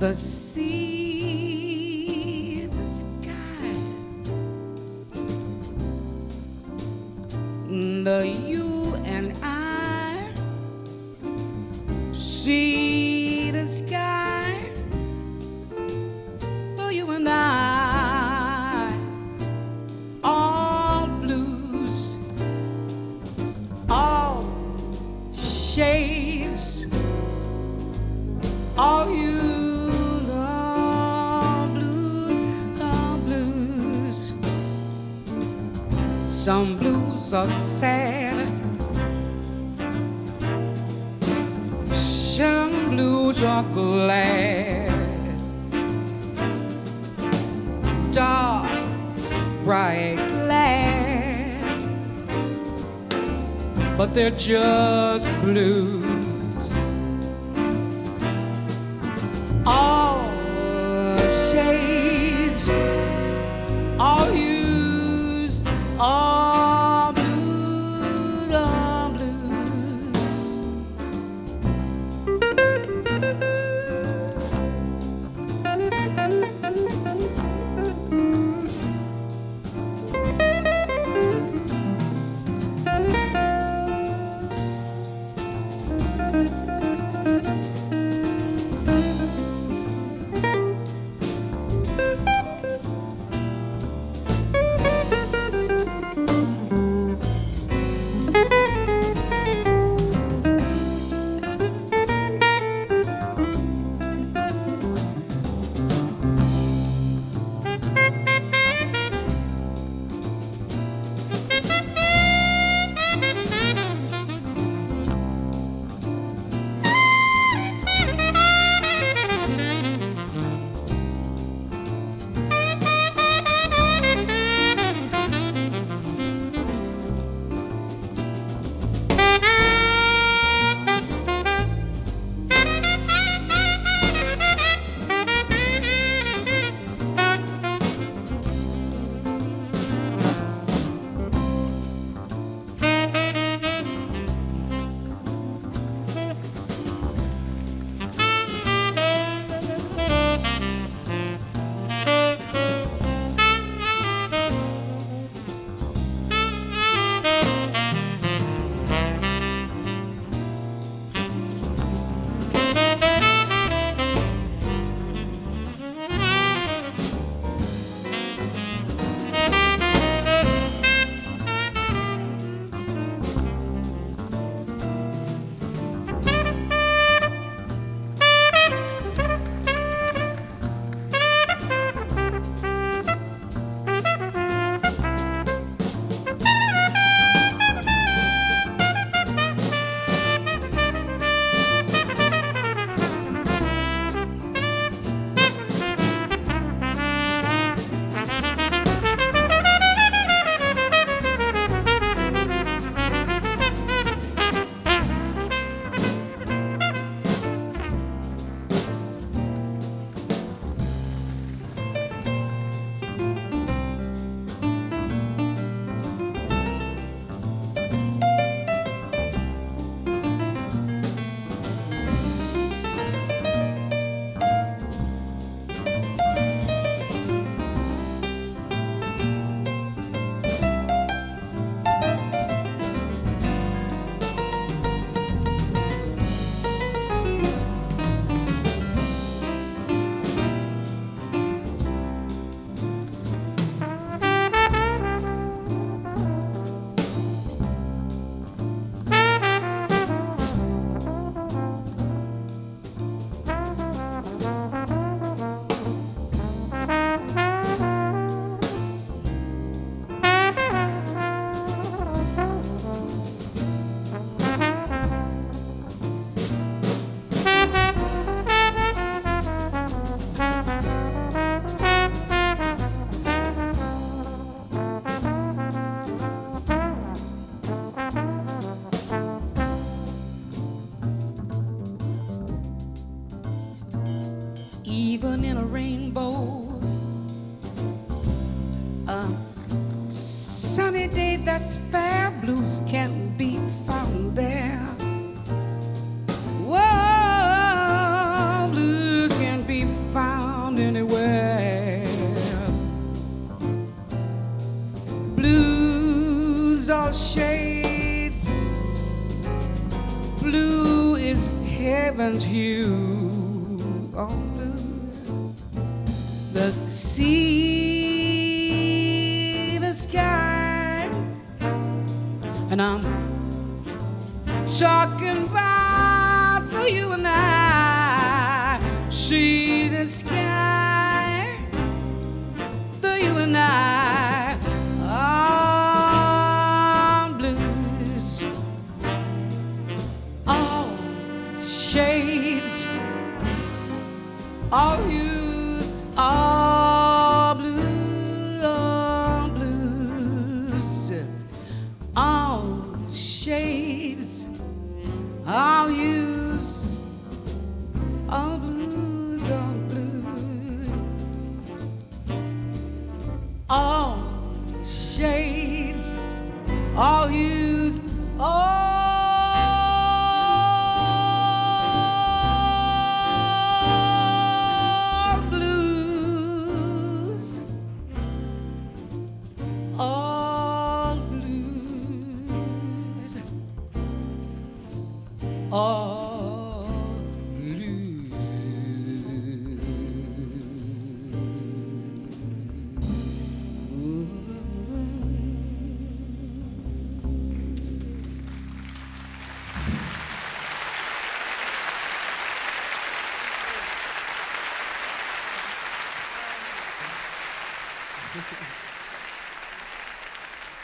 The sea, the sky, the you and I. See the sky, the you and I. All blues, all shades, all you. Some blues are sad, some blues are glad. Dark, bright, glad, but they're just blues. All shades, all you. All blues, all blues. that's fair, blues can be found there. Whoa, blues can be found anywhere. Blues are shades, blue is heaven's hue. Oh, blue, the sea, the sky. And I'm talking about for you and I. See the sky for you and I. All blues, all shades, all hues, all blues, all blues, all shades, all use, all blues, all blues, all shades, all use, all. All blues.